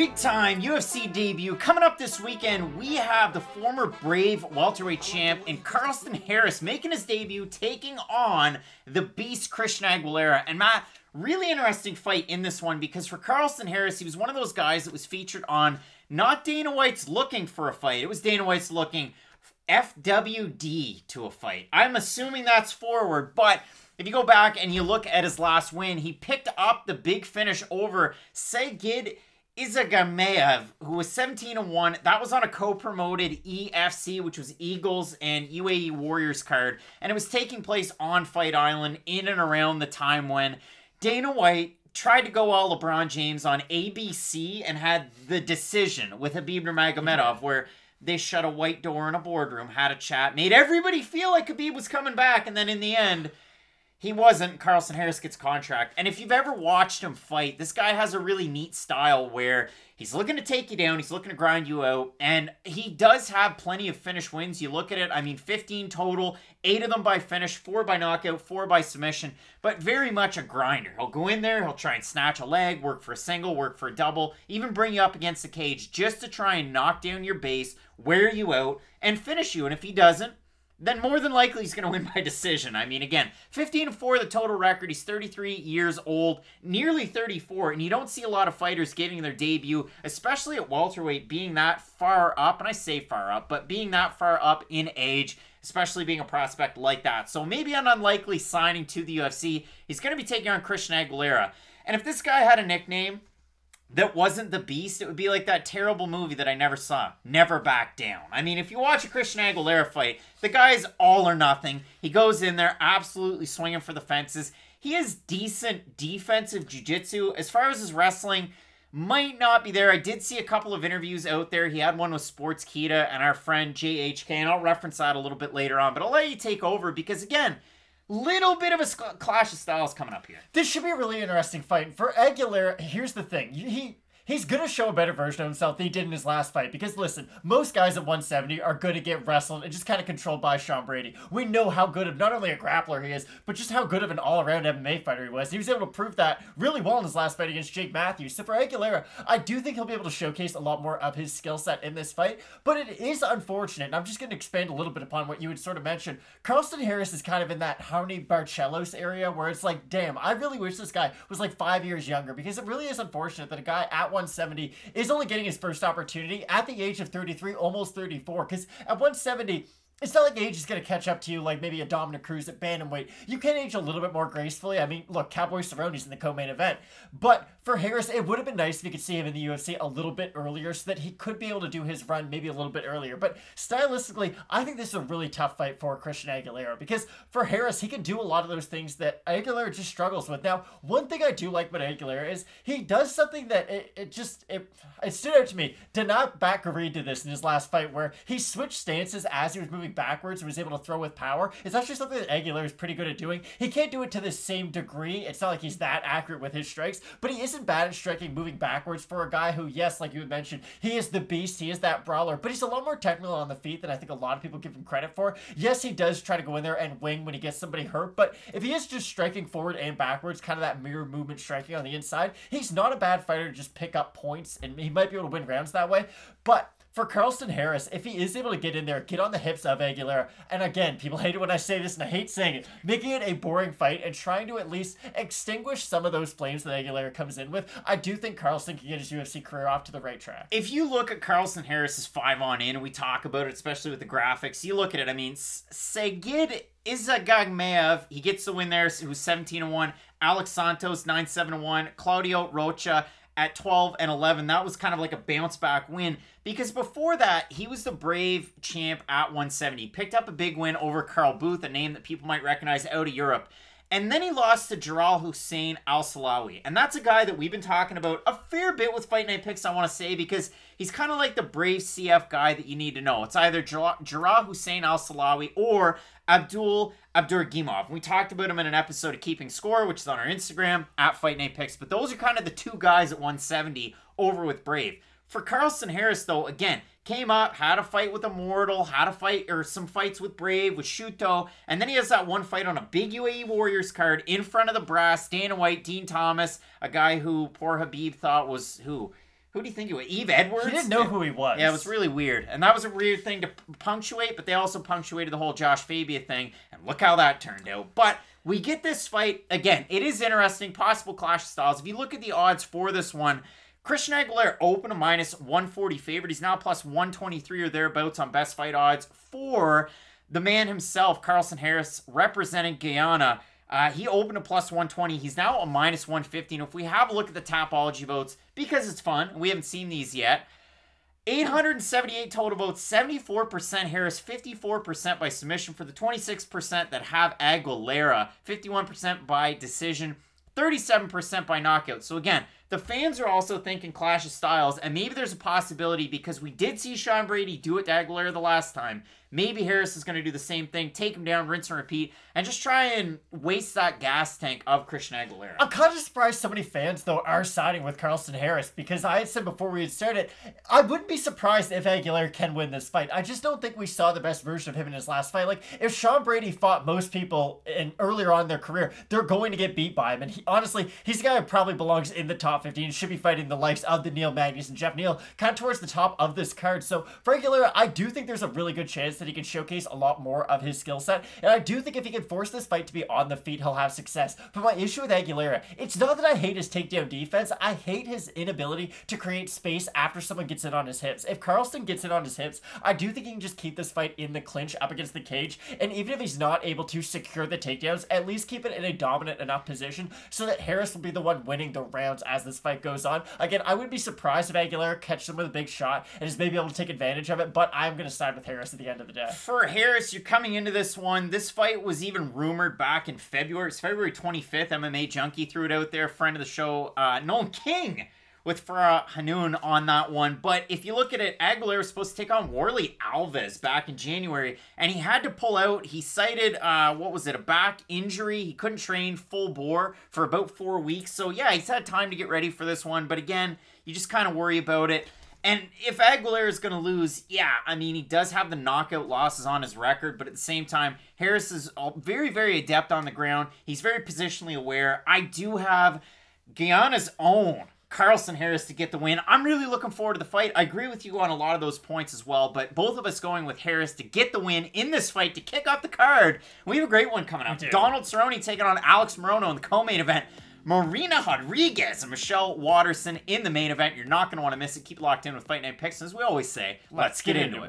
Big time UFC debut coming up this weekend. We have the former Brave welterweight champ and Carlston Harris making his debut, taking on the beast Christian Aguilera. And Matt, really interesting fight in this one, because for Carlston Harris, he was one of those guys that was featured on not Dana White's Looking for a Fight. It was Dana White's Looking FWD to a Fight. I'm assuming that's forward, but if you go back and you look at his last win, he picked up the big finish over Segid Isa Gamaev, who was 17-1. That was on a co-promoted EFC, which was Eagles and UAE Warriors card, and it was taking place on Fight Island in and around the time when Dana White tried to go all LeBron James on ABC and had the decision with Khabib Nurmagomedov, where they shut a white door in a boardroom, had a chat, made everybody feel like Khabib was coming back, and then in the end, he wasn't. Carlston Harris gets contract. And if you've ever watched him fight, this guy has a really neat style where he's looking to take you down, he's looking to grind you out, and he does have plenty of finish wins. You look at it, I mean, 15 total, 8 of them by finish, 4 by knockout, 4 by submission, but very much a grinder. He'll go in there, he'll try and snatch a leg, work for a single, work for a double, even bring you up against the cage just to try and knock down your base, wear you out, and finish you. And if he doesn't, then more than likely he's going to win by decision. I mean, again, 15-4 the total record. He's 33 years old, nearly 34, and you don't see a lot of fighters getting their debut, especially at welterweight, being that far up, and I say far up, but being that far up in age, especially being a prospect like that. So maybe an unlikely signing to the UFC. He's going to be taking on Christian Aguilera. And if this guy had a nickname that wasn't the Beast, it would be like that terrible movie that I never saw, Never Back Down. I mean, if you watch a Christian Aguilera fight, the guy is all or nothing. He goes in there absolutely swinging for the fences. He has decent defensive jiu-jitsu. As far as his wrestling, might not be there. I did see a couple of interviews out there. He had one with Sports Kita and our friend JHK, and I'll reference that a little bit later on, but I'll let you take over because, again, little bit of a clash of styles coming up here. This should be a really interesting fight. For Aguilera, here's the thing. He's going to show a better version of himself than he did in his last fight. Because, listen, most guys at 170 are going to get wrestled and just kind of controlled by Sean Brady. We know how good of not only a grappler he is, but just how good of an all-around MMA fighter he was. He was able to prove that really well in his last fight against Jake Matthews. So for Aguilera, I do think he'll be able to showcase a lot more of his skill set in this fight. But it is unfortunate, and I'm just going to expand a little bit upon what you had sort of mentioned. Carlston Harris is kind of in that Harney Barcellos area where it's like, damn, I really wish this guy was like 5 years younger, because it really is unfortunate that a guy at 170 is only getting his first opportunity at the age of 33, almost 34, because at 170, it's not like age is going to catch up to you like maybe a Dominick Cruz at bantamweight. You can age a little bit more gracefully. I mean, look, Cowboy Cerrone's in the co-main event. But for Harris, it would have been nice if you could see him in the UFC a little bit earlier so that he could be able to do his run maybe a little bit earlier. But stylistically, I think this is a really tough fight for Christian Aguilera, because for Harris, he can do a lot of those things that Aguilera just struggles with. Now, one thing I do like about Aguilera is he does something that it stood out to me. Dana White did this in his last fight where he switched stances as he was moving backwards and was able to throw with power. It's actually something that Aguilera is pretty good at doing. He can't do it to the same degree. It's not like he's that accurate with his strikes, but he isn't bad at striking moving backwards for a guy who, yes, like you had mentioned, he is the beast, he is that brawler, but he's a lot more technical on the feet than I think a lot of people give him credit for. Yes, he does try to go in there and wing when he gets somebody hurt, but if he is just striking forward and backwards, kind of that mirror movement striking on the inside, he's not a bad fighter to just pick up points, and he might be able to win rounds that way. But for Carlston Harris, if he is able to get in there, get on the hips of Aguilera, and again, people hate it when I say this, and I hate saying it, making it a boring fight and trying to at least extinguish some of those flames that Aguilera comes in with, I do think Carlston can get his UFC career off to the right track. If you look at Carlston Harris's 5-on-in, and we talk about it, especially with the graphics, you look at it, I mean, Segid Isa Gamaev, he gets the win there, who's 17-1, Alex Santos, 9-7-1, Claudio Rocha, at 12-11, that was kind of like a bounce back win, because before that, he was the Brave champ at 170. Picked up a big win over Carl Booth, a name that people might recognize out of Europe. And then he lost to Jarrah Hussein Al-Silawi. And that's a guy that we've been talking about a fair bit with Fight Night Picks, I want to say, because he's kind of like the Brave CF guy that you need to know. It's either Jarrah Hussein Al-Silawi or Abdul Abdur-Gimov. We talked about him in an episode of Keeping Score, which is on our Instagram, at Fight Night Picks. But those are kind of the two guys at 170 over with Brave. For Carlston Harris, though, again, came up, had a fight with Immortal, had a fight, or some fights with Brave, with Shuto, and then he has that one fight on a big UAE Warriors card in front of the brass, Dana White, Dean Thomas, a guy who poor Khabib thought was, who? Who do you think it was? Eve Edwards? He didn't know who he was. Yeah, it was really weird. And that was a weird thing to punctuate, but they also punctuated the whole Josh Fabia thing, and look how that turned out. But we get this fight. Again, it is interesting. Possible clash of styles. If you look at the odds for this one, Christian Aguilera open a -140 favorite. He's now +123 or thereabouts on best fight odds for the man himself, Carlston Harris, representing Guyana. He opened a +120. He's now a -150. And if we have a look at the Tapology votes, because it's fun, we haven't seen these yet, 878 total votes, 74% Harris, 54% by submission for the 26% that have Aguilera, 51% by decision, 37% by knockout. So again, the fans are also thinking clash of styles, and maybe there's a possibility, because we did see Sean Brady do it to Aguilera the last time. Maybe Harris is going to do the same thing, take him down, rinse and repeat, and just try and waste that gas tank of Christian Aguilera. I'm kind of surprised so many fans, though, are siding with Carlston Harris, because I had said before we had started, I wouldn't be surprised if Aguilera can win this fight. I just don't think we saw the best version of him in his last fight. Like, if Sean Brady fought most people earlier on in their career, they're going to get beat by him. And honestly, he's a guy who probably belongs in the top 15, should be fighting the likes of the Neil Magny and Geoff Neal, kind of towards the top of this card. So for Aguilera, I do think there's a really good chance that he can showcase a lot more of his skill set. And I do think if he can force this fight to be on the feet, he'll have success. But my issue with Aguilera, it's not that I hate his takedown defense. I hate his inability to create space after someone gets in on his hips. If Carlston gets in on his hips, I do think he can just keep this fight in the clinch up against the cage. And even if he's not able to secure the takedowns, at least keep it in a dominant enough position so that Harris will be the one winning the rounds as this fight goes on. Again, I wouldn't be surprised if Aguilera catches him with a big shot and is maybe able to take advantage of it, but I'm going to side with Harris at the end of the day. For Harris, you're coming into this one. This fight was even rumored back in February. It's February 25th. MMA Junkie threw it out there. Friend of the show, Nolan King, with Farah Hanoon on that one. But if you look at it, Aguilera was supposed to take on Worley Alves back in January, and he had to pull out. He cited, a back injury. He couldn't train full bore for about 4 weeks. So yeah, he's had time to get ready for this one. But again, you just kind of worry about it. And if Aguilera is going to lose, yeah, I mean, he does have the knockout losses on his record, but at the same time, Harris is very, very adept on the ground. He's very positionally aware. I do have Guyana's own Carlston Harris to get the win. I'm really looking forward to the fight. I agree with you on a lot of those points as well, but both of us going with Harris to get the win in this fight to kick off the card. We have a great one coming up. Donald Cerrone taking on Alex Morono in the co-main event. Marina Rodriguez and Michelle Watterson in the main event. You're not going to want to miss it. Keep locked in with Fight Night Picks. As we always say, let's get into it.